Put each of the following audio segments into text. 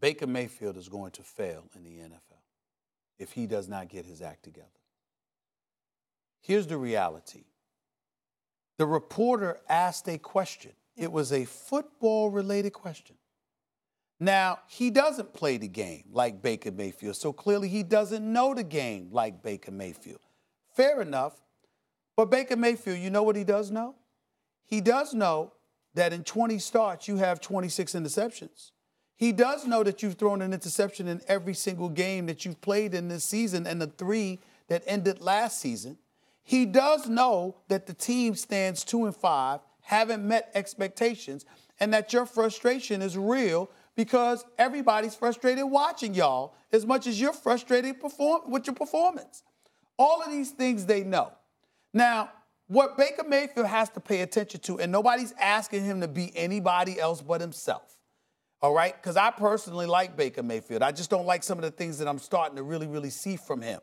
Baker Mayfield is going to fail in the NFL if he does not get his act together. Here's the reality. The reporter asked a question. It was a football-related question. Now, he doesn't play the game like Baker Mayfield, so clearly he doesn't know the game like Baker Mayfield. Fair enough. But Baker Mayfield, you know what he does know? He does know that in 20 starts, you have 26 interceptions. He does know that you've thrown an interception in every single game that you've played in this season and the 3 that ended last season. He does know that the team stands 2-5, haven't met expectations, and that your frustration is real because everybody's frustrated watching y'all as much as you're frustrated with your performance. All of these things they know. Now, what Baker Mayfield has to pay attention to, and nobody's asking him to be anybody else but himself, all right? Because I personally like Baker Mayfield. I just don't like some of the things that I'm starting to really, really see from him.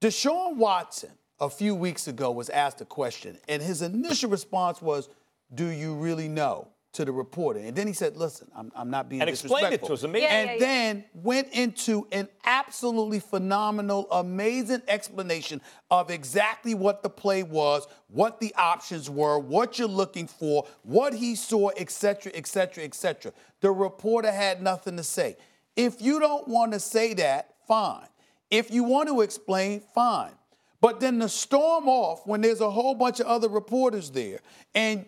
Deshaun Watson, a few weeks ago, was asked a question, and his initial response was, "Do you really know?" to the reporter. And then he said, "Listen, I'm not being disrespectful." And explained it to us amazing. And then went into an absolutely phenomenal, amazing explanation of exactly what the play was, what the options were, what you're looking for, what he saw, et cetera, et cetera, et cetera. The reporter had nothing to say. If you don't want to say that, fine. If you want to explain, fine. But then the storm off when there's a whole bunch of other reporters there. And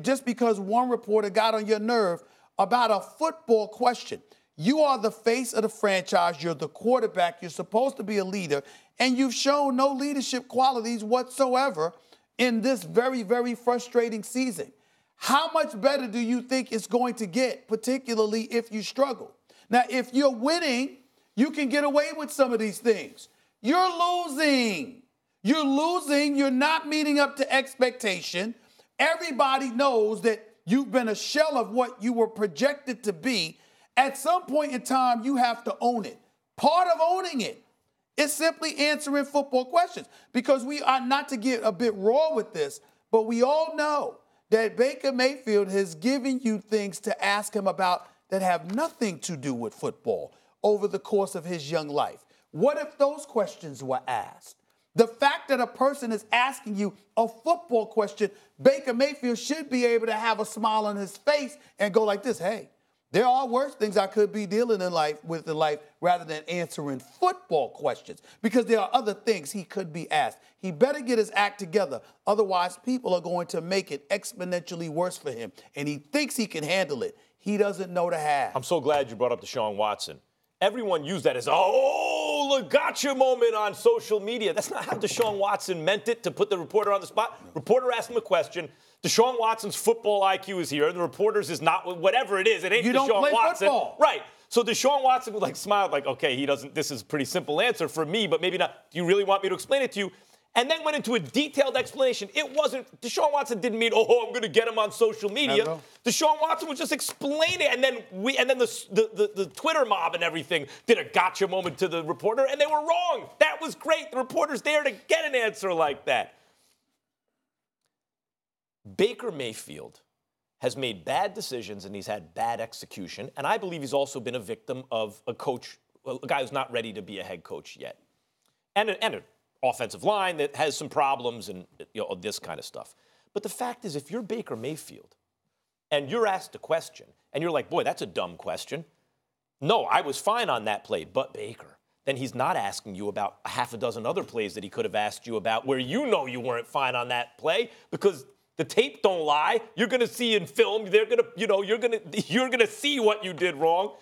just because one reporter got on your nerve about a football question, you are the face of the franchise. You're the quarterback. You're supposed to be a leader. And you've shown no leadership qualities whatsoever in this very, very frustrating season. How much better do you think it's going to get, particularly if you struggle? Now, if you're winning, you can get away with some of these things. You're losing. You're losing. You're not meeting up to expectation. Everybody knows that you've been a shell of what you were projected to be. At some point in time, you have to own it. Part of owning it is simply answering football questions, because we are not to get a bit raw with this, but we all know that Baker Mayfield has given you things to ask him about that have nothing to do with football over the course of his young life. What if those questions were asked? The fact that a person is asking you a football question, Baker Mayfield should be able to have a smile on his face and go like this: "Hey, there are worse things I could be dealing with in life rather than answering football questions," because there are other things he could be asked. He better get his act together. Otherwise, people are going to make it exponentially worse for him, and he thinks he can handle it. He doesn't know the half. I'm so glad you brought up Deshaun Watson. Everyone used that as, "Oh, look, gotcha moment" on social media. That's not how Deshaun Watson meant it, to put the reporter on the spot. Reporter asked him a question. Deshaun Watson's football IQ is here, and the reporter's is not, whatever it is. It ain't Deshaun Watson. You don't play football. Right. So Deshaun Watson would, smiled, okay, he doesn't, this is a pretty simple answer for me, but maybe not. Do you really want me to explain it to you? And then went into a detailed explanation. It wasn't, Deshaun Watson didn't mean, "Oh, I'm going to get him on social media." Deshaun Watson was just explaining, and then the Twitter mob and everything did a gotcha moment to the reporter, and they were wrong. That was great. The reporter's there to get an answer like that. Baker Mayfield has made bad decisions, and he's had bad execution, and I believe he's also been a victim of a coach, a guy who's not ready to be a head coach yet, and an offensive line that has some problems and this kind of stuff. But the fact is, if you're Baker Mayfield and you're asked a question and you're like, "Boy, that's a dumb question. No, I was fine on that play, but Baker," then he's not asking you about a half a dozen other plays that he could have asked you about where you weren't fine on that play, because the tape don't lie. You're going to see in film. They're going to, you're going to see what you did wrong.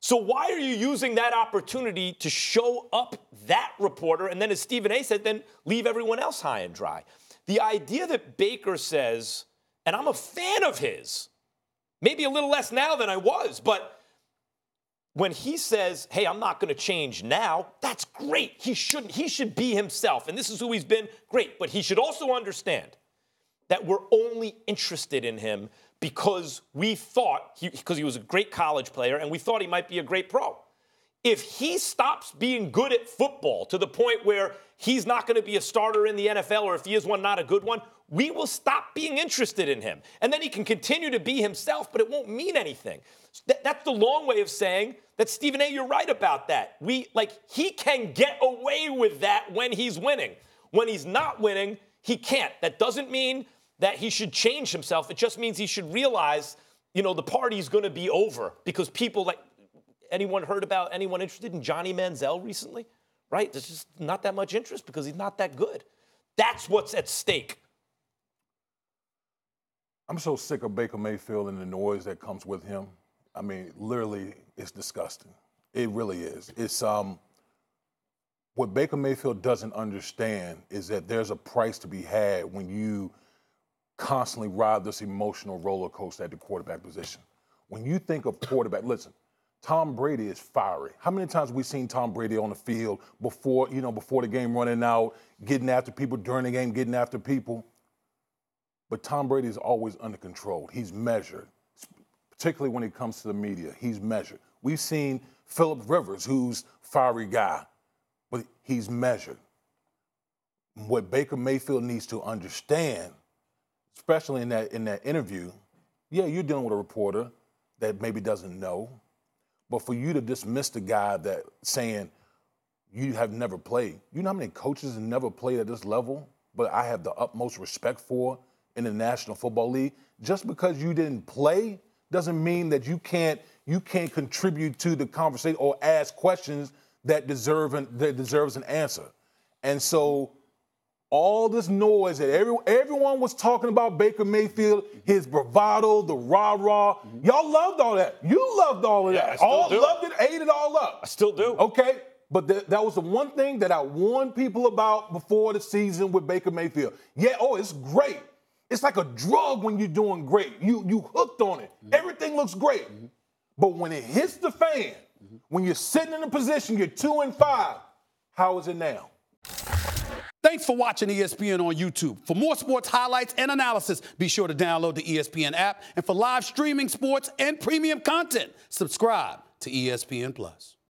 So why are you using that opportunity to show up that reporter and then, as Stephen A. said, then leave everyone else high and dry? The idea that Baker says, and I'm a fan of his, maybe a little less now than I was, but when he says, "Hey, I'm not going to change now," that's great. He shouldn't. He should be himself, and this is who he's been. Great. But he should also understand that we're only interested in him because we thought, because he was a great college player, and we thought he might be a great pro. If he stops being good at football to the point where he's not going to be a starter in the NFL, or if he is one, not a good one, we will stop being interested in him. And then he can continue to be himself, but it won't mean anything. That's the long way of saying that, Stephen A., you're right about that. He can get away with that when he's winning. When he's not winning, he can't. That doesn't mean that he should change himself. It just means he should realize, the party's going to be over because people anyone interested in Johnny Manziel recently? Right? There's just not that much interest because he's not that good. That's what's at stake. I'm so sick of Baker Mayfield and the noise that comes with him. I mean, literally, it's disgusting. It really is. It's what Baker Mayfield doesn't understand is that there's a price to be had when you constantly ride this emotional roller coaster at the quarterback position. When you think of quarterback, listen. Tom Brady is fiery. How many times have we seen Tom Brady on the field before the game running out, getting after people, during the game, getting after people? But Tom Brady is always under control. He's measured, particularly when it comes to the media. He's measured. We've seen Phillip Rivers, who's a fiery guy, but he's measured. What Baker Mayfield needs to understand, especially in that interview, yeah, you're dealing with a reporter that maybe doesn't know. But for you to dismiss the guy that saying you have never played, you know how many coaches have never played at this level, but I have the utmost respect for in the National Football League. Just because you didn't play doesn't mean that you can't contribute to the conversation or ask questions that deserves an answer. And so all this noise that everyone was talking about Baker Mayfield, his bravado, the rah-rah. Mm-hmm. Y'all loved all that. You loved all of that. I still loved it, ate it all up. I still do. Okay, but that was the one thing that I warned people about before the season with Baker Mayfield. Yeah, it's great. It's like a drug when you're doing great. You hooked on it. Mm-hmm. Everything looks great. Mm-hmm. But when it hits the fan, mm-hmm. when you're sitting in a position, you're 2-5, how is it now? Thanks for watching ESPN on YouTube. For more sports highlights and analysis, be sure to download the ESPN app. And for live streaming sports and premium content, subscribe to ESPN+.